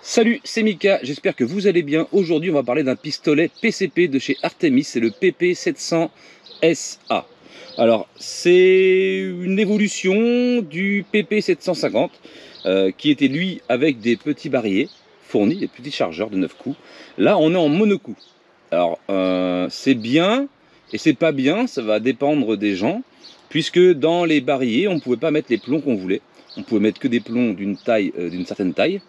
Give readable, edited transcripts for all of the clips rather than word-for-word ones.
Salut, c'est Mika, j'espère que vous allez bien. Aujourd'hui, on va parler d'un pistolet PCP de chez Artemis, c'est le PP700S-A. Alors, c'est une évolution du PP750 qui était lui avec des petits barilets fournis, des petits chargeurs de 9 coups. Là, on est en monocou. Alors, c'est bien et c'est pas bien, ça va dépendre des gens, puisque dans les barilets, on ne pouvait pas mettre les plombs qu'on voulait. On pouvait mettre que des plombs d'une certaine taille.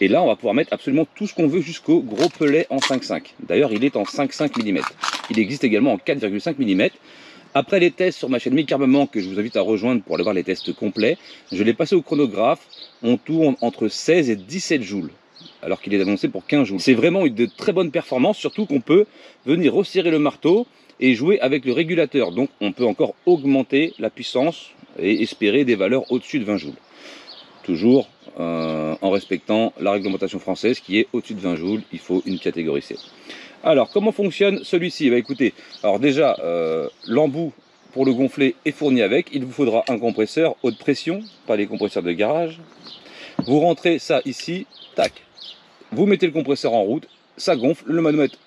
Et là, on va pouvoir mettre absolument tout ce qu'on veut jusqu'au gros pelet en 5,5. D'ailleurs, il est en 5,5 mm. Il existe également en 4,5 mm. Après les tests sur ma chaîne Micarmement, que je vous invite à rejoindre pour aller voir les tests complets, je l'ai passé au chronographe. On tourne entre 16 et 17 joules, alors qu'il est annoncé pour 15 joules. C'est vraiment une de très bonne performance, surtout qu'on peut venir resserrer le marteau et jouer avec le régulateur. Donc, on peut encore augmenter la puissance et espérer des valeurs au-dessus de 20 joules. Toujours en respectant la réglementation française qui est au-dessus de 20 joules, il faut une catégorie C. Alors, comment fonctionne celui-ci? Bah écoutez, alors déjà, l'embout pour le gonfler est fourni avec. Il vous faudra un compresseur haute pression, pas les compresseurs de garage. Vous rentrez ça ici, tac. Vous mettez le compresseur en route, ça gonfle, le manomètre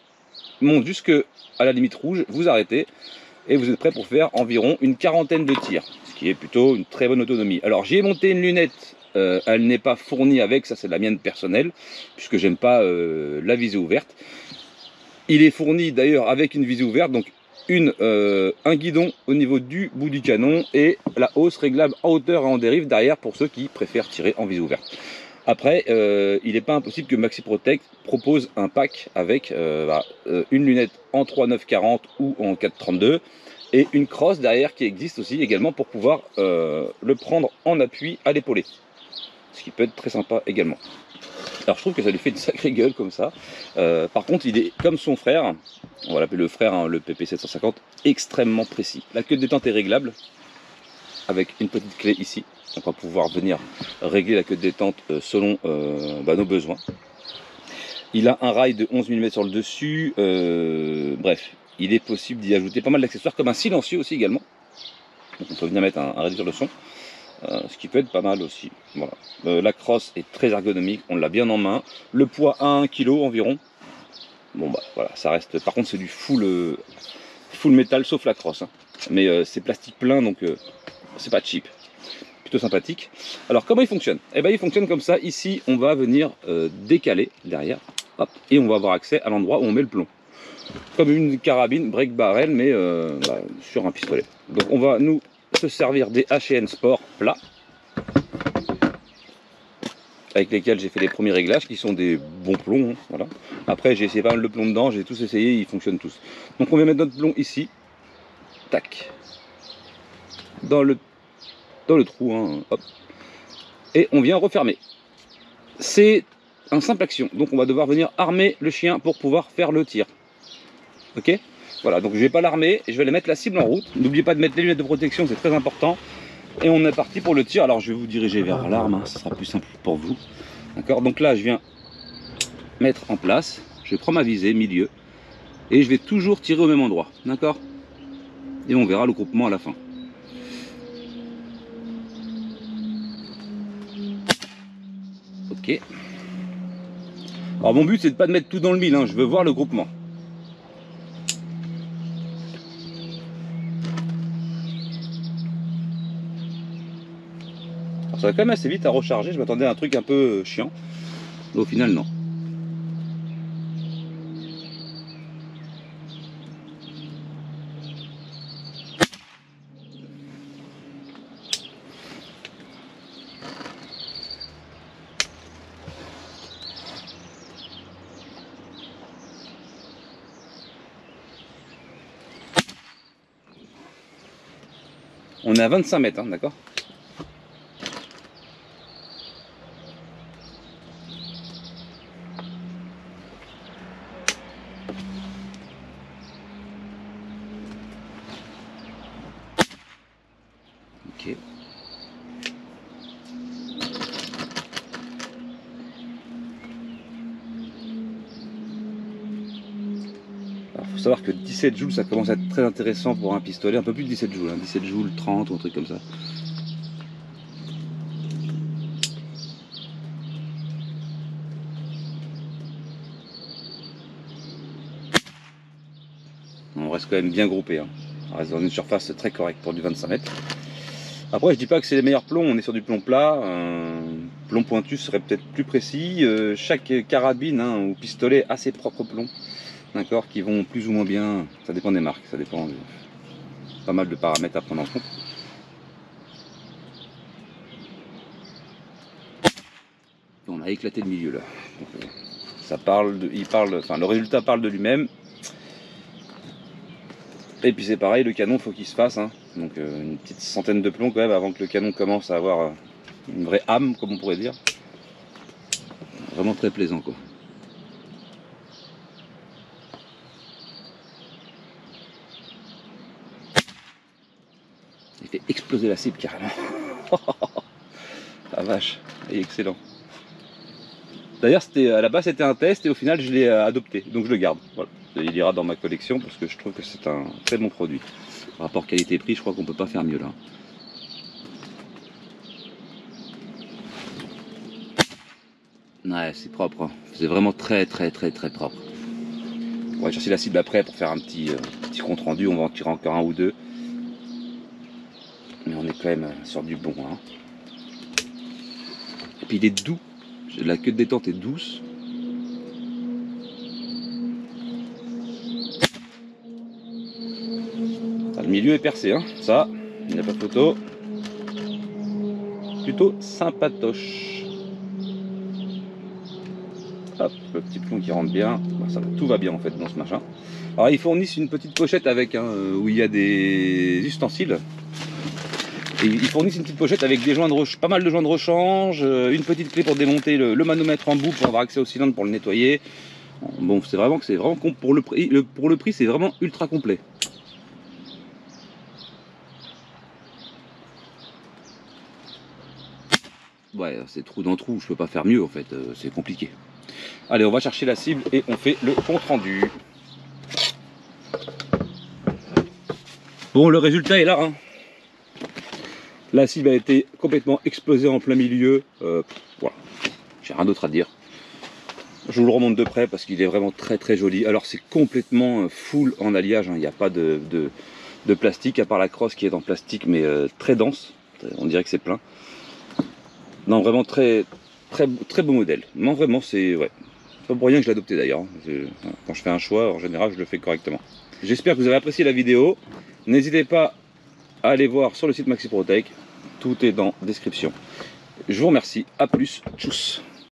monte jusque à la limite rouge, vous arrêtez et vous êtes prêt pour faire environ une quarantaine de tirs, ce qui est plutôt une très bonne autonomie. Alors, j'y ai monté une lunette. Elle n'est pas fournie avec, ça c'est la mienne personnelle, puisque j'aime pas la visée ouverte. Il est fourni d'ailleurs avec une visée ouverte, donc un guidon au niveau du bout du canon et la hausse réglable en hauteur et en dérive derrière pour ceux qui préfèrent tirer en visée ouverte. Après, il n'est pas impossible que Maxiprotec propose un pack avec une lunette en 3.9-40 ou en 4.32 et une crosse derrière qui existe aussi également pour pouvoir le prendre en appui à l'épaulé. Ce qui peut être très sympa également. Alors je trouve que ça lui fait une sacrée gueule comme ça. Par contre, il est comme son frère, on va l'appeler le frère, hein, le PP750, extrêmement précis. La queue de détente est réglable avec une petite clé ici. Donc on va pouvoir venir régler la queue de détente selon nos besoins. Il a un rail de 11 mm sur le dessus. Bref, il est possible d'y ajouter pas mal d'accessoires comme un silencieux aussi également. Donc on peut venir mettre un réducteur de son. Ce qui peut être pas mal aussi. Voilà. La crosse est très ergonomique, on l'a bien en main. Le poids à 1 kg environ. Bon bah voilà, ça reste. Par contre, c'est du full métal sauf la crosse. Hein. Mais c'est plastique plein, donc c'est pas cheap. Plutôt sympathique. Alors comment il fonctionne? Eh ben il fonctionne comme ça. Ici, on va venir décaler derrière. Hop, et on va avoir accès à l'endroit où on met le plomb. Comme une carabine break barrel, mais sur un pistolet. Donc on va nous se servir des H&N Sport plats avec lesquels j'ai fait les premiers réglages qui sont des bons plombs, hein, voilà. Après j'ai essayé pas mal de plombs dedans, j'ai tous essayé, ils fonctionnent tous. Donc on vient mettre notre plomb ici, tac, dans le trou, hein, hop, et on vient refermer. C'est un simple action, donc on va devoir venir armer le chien pour pouvoir faire le tir. Ok ? Voilà, donc je vais pas l'armer, je vais aller mettre la cible en route. N'oubliez pas de mettre les lunettes de protection, c'est très important. Et on est parti pour le tir. Alors je vais vous diriger vers l'arme, hein, ça sera plus simple pour vous. D'accord. Donc là, je viens mettre en place, je prends ma visée, milieu, et je vais toujours tirer au même endroit. D'accord. Et on verra le groupement à la fin. Ok. Alors mon but, c'est de pas de mettre tout dans le mille, hein, je veux voir le groupement. Ça va quand même assez vite à recharger, je m'attendais à un truc un peu chiant, mais au final non. On est à 25 mètres, hein, d'accord ? Okay. Alors, faut savoir que 17 joules, ça commence à être très intéressant pour un pistolet, un peu plus de 17 joules, hein, 17 joules, 30 ou un truc comme ça. On reste quand même bien groupé, hein. On reste dans une surface très correcte pour du 25 mètres. Après, je dis pas que c'est les meilleurs plombs, on est sur du plomb plat, un plomb pointu serait peut-être plus précis. Chaque carabine hein, ou pistolet a ses propres plombs, d'accord, qui vont plus ou moins bien, ça dépend des marques, ça dépend de pas mal de paramètres à prendre en compte. On a éclaté le milieu là. Donc, ça parle, enfin le résultat parle de lui-même. Et puis c'est pareil, le canon faut qu'il se fasse, hein. Donc une petite centaine de plombs quand même avant que le canon commence à avoir une vraie âme, comme on pourrait dire. Vraiment très plaisant quoi. Il fait exploser la cible carrément. La vache, il est excellent. D'ailleurs à la base c'était un test et au final je l'ai adopté, donc je le garde. Voilà. Il ira dans ma collection parce que je trouve que c'est un très bon produit. Rapport qualité-prix, je crois qu'on ne peut pas faire mieux là. Ouais, c'est propre, hein. C'est vraiment très propre. On va chercher la cible après pour faire un petit compte rendu, on va en tirer encore un ou deux. Mais on est quand même sur du bon. Hein. Et puis il est doux, la queue de détente est douce. Le milieu est percé, hein. Ça, il n'y a pas de photo. Plutôt sympatoche. Hop, le petit plomb qui rentre bien. Bon, ça, tout va bien en fait dans ce machin. Alors ils fournissent une petite pochette avec, hein, où il y a des ustensiles. Et ils fournissent une petite pochette avec des joints de rechange, pas mal de joints de rechange, une petite clé pour démonter le manomètre en bout pour avoir accès au cylindre pour le nettoyer. Bon, c'est vraiment que pour le prix, c'est vraiment ultra complet. Ouais, c'est trou dans trou, je peux pas faire mieux en fait, c'est compliqué. Allez, on va chercher la cible et on fait le compte rendu. Bon, le résultat est là. Hein. La cible a été complètement explosée en plein milieu. Voilà, j'ai rien d'autre à dire. Je vous le remonte de près parce qu'il est vraiment très joli. Alors c'est complètement full en alliage, hein. Il n'y a pas de plastique, à part la crosse qui est en plastique mais très dense. On dirait que c'est plein. Non, vraiment très beau modèle. Non, vraiment, c'est... Ouais. C'est pas pour rien que je l'ai adopté d'ailleurs. Quand je fais un choix, en général, je le fais correctement. J'espère que vous avez apprécié la vidéo. N'hésitez pas à aller voir sur le site Maxiprotec. Tout est dans la description. Je vous remercie. À plus. Tchuss.